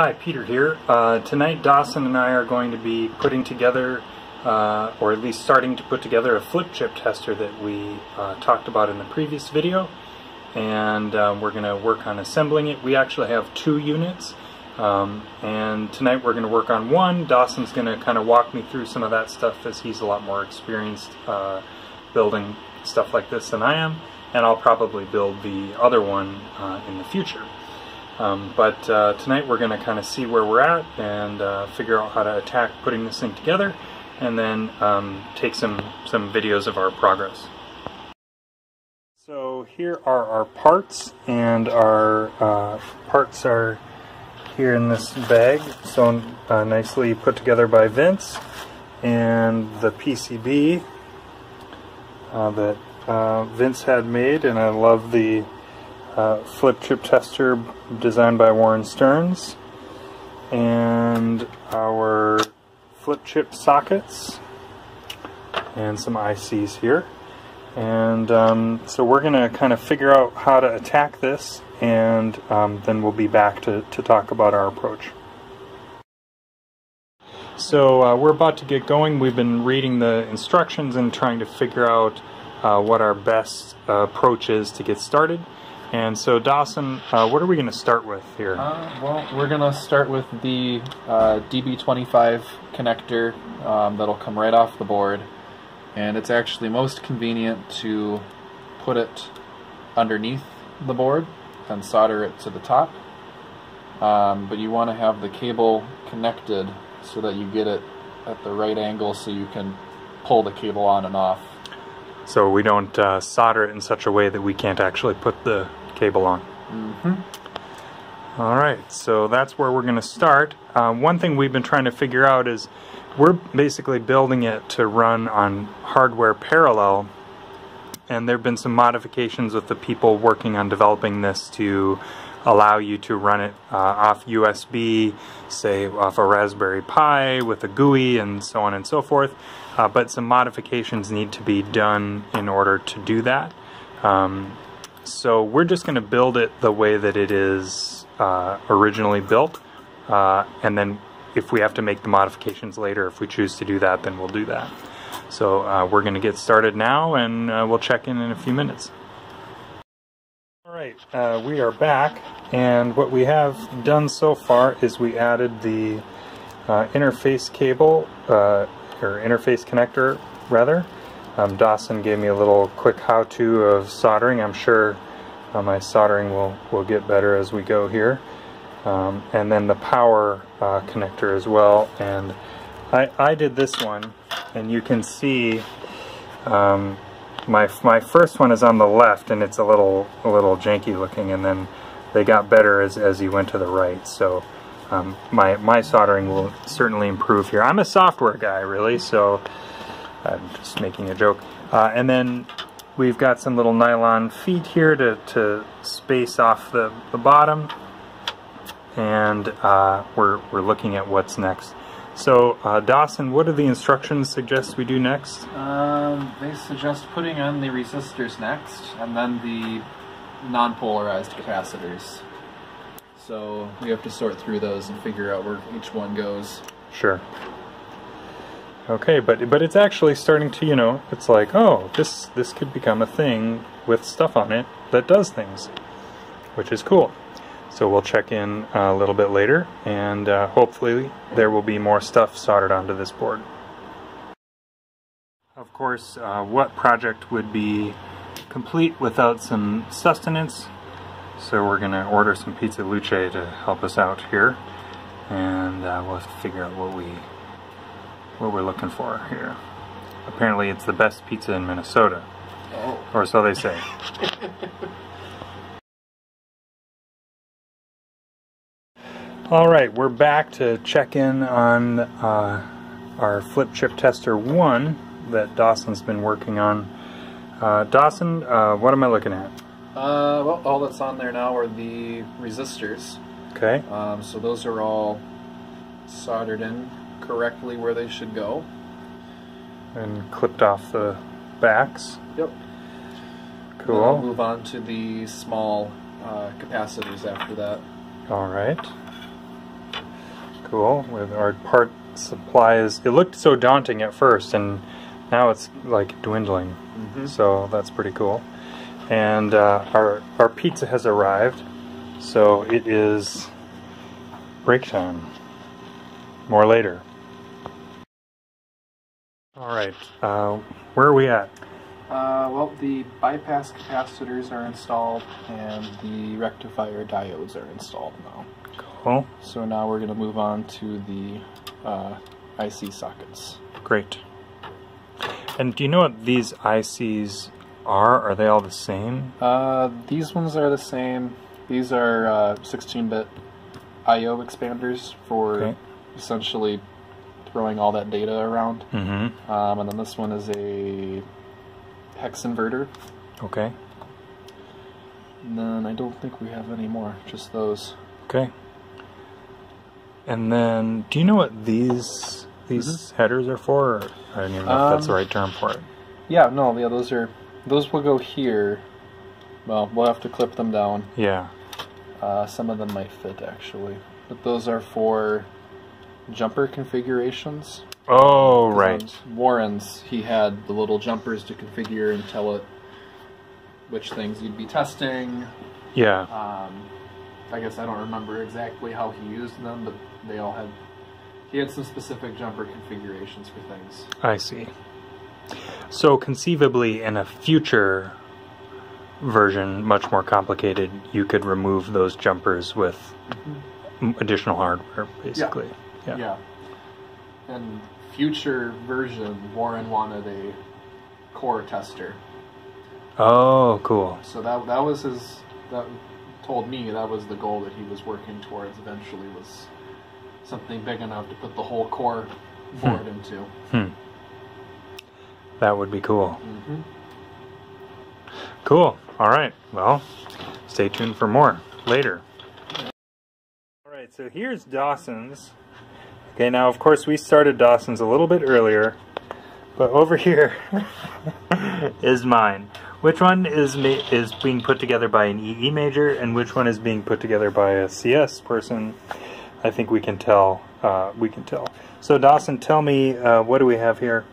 Hi, Peter here. Tonight Dawson and I are going to be putting together, or at least starting to put together, a flip chip tester that we talked about in the previous video, and we're going to work on assembling it. We actually have two units, and tonight we're going to work on one. Dawson's going to kind of walk me through some of that stuff as he's a lot more experienced building stuff like this than I am, and I'll probably build the other one in the future. But tonight we're going to kind of see where we're at and figure out how to attack putting this thing together, and then take some videos of our progress. So here are our parts, and our parts are here in this bag, so nicely put together by Vince, and the PCB that Vince had made, and I love the Flip Chip Tester designed by Warren Stearns, and our flip chip sockets and some ICs here, and so we're going to kind of figure out how to attack this, and then we'll be back to talk about our approach. So we're about to get going. We've been reading the instructions and trying to figure out what our best approach is to get started. And so Dawson, what are we going to start with here? Well, we're going to start with the DB25 connector that'll come right off the board. And it's actually most convenient to put it underneath the board and solder it to the top. But you want to have the cable connected so that you get it at the right angle so you can pull the cable on and off. So we don't solder it in such a way that we can't actually put the cable on. Mm-hmm. Alright, so that's where we're going to start. One thing we've been trying to figure out is we're basically building it to run on hardware parallel, and there have been some modifications with the people working on developing this to allow you to run it off USB, say off a Raspberry Pi with a GUI and so on and so forth, but some modifications need to be done in order to do that. So we're just going to build it the way that it is originally built, and then if we have to make the modifications later, if we choose to do that, then we'll do that. So we're going to get started now, and we'll check in a few minutes. Alright, we are back, and what we have done so far is we added the interface cable, or interface connector rather. Dawson gave me a little quick how-to of soldering. I'm sure my soldering will get better as we go here. And then the power connector as well, and I did this one, and you can see my first one is on the left, and it's a little janky looking, and then they got better as you went to the right. So my soldering will certainly improve here. I'm a software guy, really, so I'm just making a joke. And then we've got some little nylon feet here to space off the bottom, and we're looking at what's next. So, Dawson, what do the instructions suggest we do next? They suggest putting on the resistors next, and then the non-polarized capacitors. So we have to sort through those and figure out where each one goes. Sure. Okay, but it's actually starting to, you know, it's like, oh, this could become a thing with stuff on it that does things, which is cool. So we'll check in a little bit later, and hopefully there will be more stuff soldered onto this board. Of course, what project would be complete without some sustenance? So we're going to order some Pizza Luce to help us out here, and we'll have to figure out what we're looking for here. Apparently it's the best pizza in Minnesota. Oh. Or so they say. Alright, we're back to check in on our Flip Chip Tester 1 that Dawson's been working on. Dawson, what am I looking at? Well, all that's on there now are the resistors. Okay. So those are all soldered in correctly where they should go. And clipped off the backs. Yep. Cool. Then we'll move on to the small capacitors after that. Alright. cool with our part supplies. It looked so daunting at first, and now it's like dwindling. Mm-hmm. So that's pretty cool. And our pizza has arrived, so it is break time. More later. Alright, where are we at? Well, the bypass capacitors are installed and the rectifier diodes are installed now. Cool. So now we're going to move on to the IC sockets. Great. And do you know what these ICs are? Are they all the same? These ones are the same. These are 16-bit IO expanders for essentially throwing all that data around. Mm-hmm. And then this one is a hex inverter. Okay. And then I don't think we have any more, just those. Okay. And then, do you know what these headers are for? Or I don't even know if that's the right term for it. Yeah, no, yeah, those will go here. Well, we'll have to clip them down. Yeah. Some of them might fit, actually. But those are for jumper configurations. Oh, right. Warren's, he had the little jumpers to configure and tell it which things you'd be testing. Yeah. I guess I don't remember exactly how he used them, but they all had... He had some specific jumper configurations for things. I see. So conceivably, in a future version, much more complicated, you could remove those jumpers with additional hardware, basically. Yeah. Yeah. And future version, Warren wanted a core tester. Oh, cool. So that was his... That told me that was the goal that he was working towards eventually, was something big enough to put the whole core board into. That would be cool. Mm-hmm. Cool. Alright, well, stay tuned for more later. Alright, so here's Dawson's. Okay, now of course we started Dawson's a little bit earlier, but over here is mine. Which one is being put together by an EE major, and which one is being put together by a CS person? I think we can tell. So Dawson, tell me, what do we have here?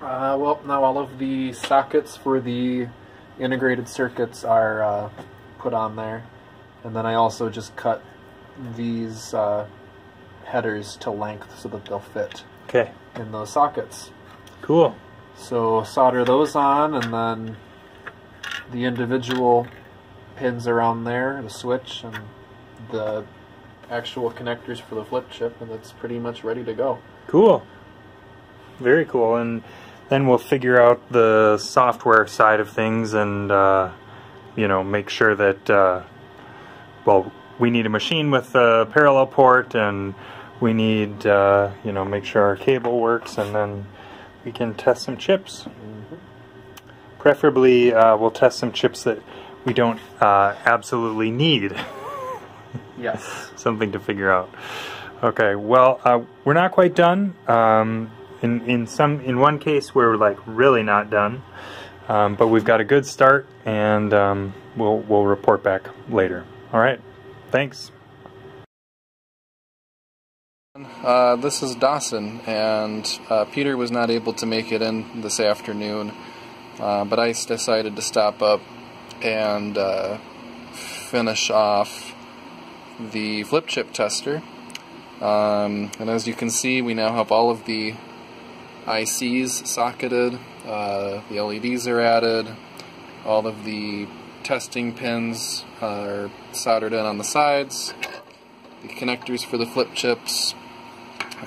Well, now all of the sockets for the integrated circuits are put on there, and then I also just cut these headers to length so that they'll fit in those sockets. Cool. So solder those on, and then the individual pins are on there, the switch and the actual connectors for the flip chip, and it's pretty much ready to go. Cool. Very cool. And then we'll figure out the software side of things, and you know, make sure that well, we need a machine with a parallel port, and we need you know, make sure our cable works, and then we can test some chips. Preferably, we'll test some chips that we don't absolutely need. Yes. Something to figure out. Okay, well, we're not quite done. In one case, we're like really not done, but we've got a good start, and we'll report back later. All right. Thanks. This is Dawson, and Peter was not able to make it in this afternoon, but I decided to stop up and finish off the flip chip tester. And as you can see, we now have all of the ICs socketed, the LEDs are added, all of the testing pins are soldered in on the sides, the connectors for the flip chips,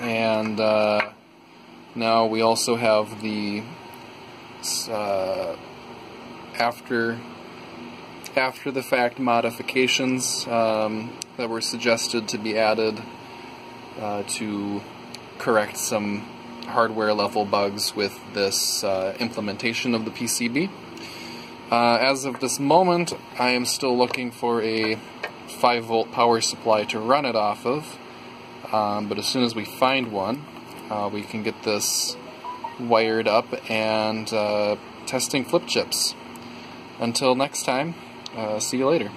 and now we also have the after the fact modifications that were suggested to be added to correct some hardware level bugs with this implementation of the PCB. As of this moment, I am still looking for a 5-volt power supply to run it off of, but as soon as we find one, we can get this wired up and testing flip chips. Until next time, see you later.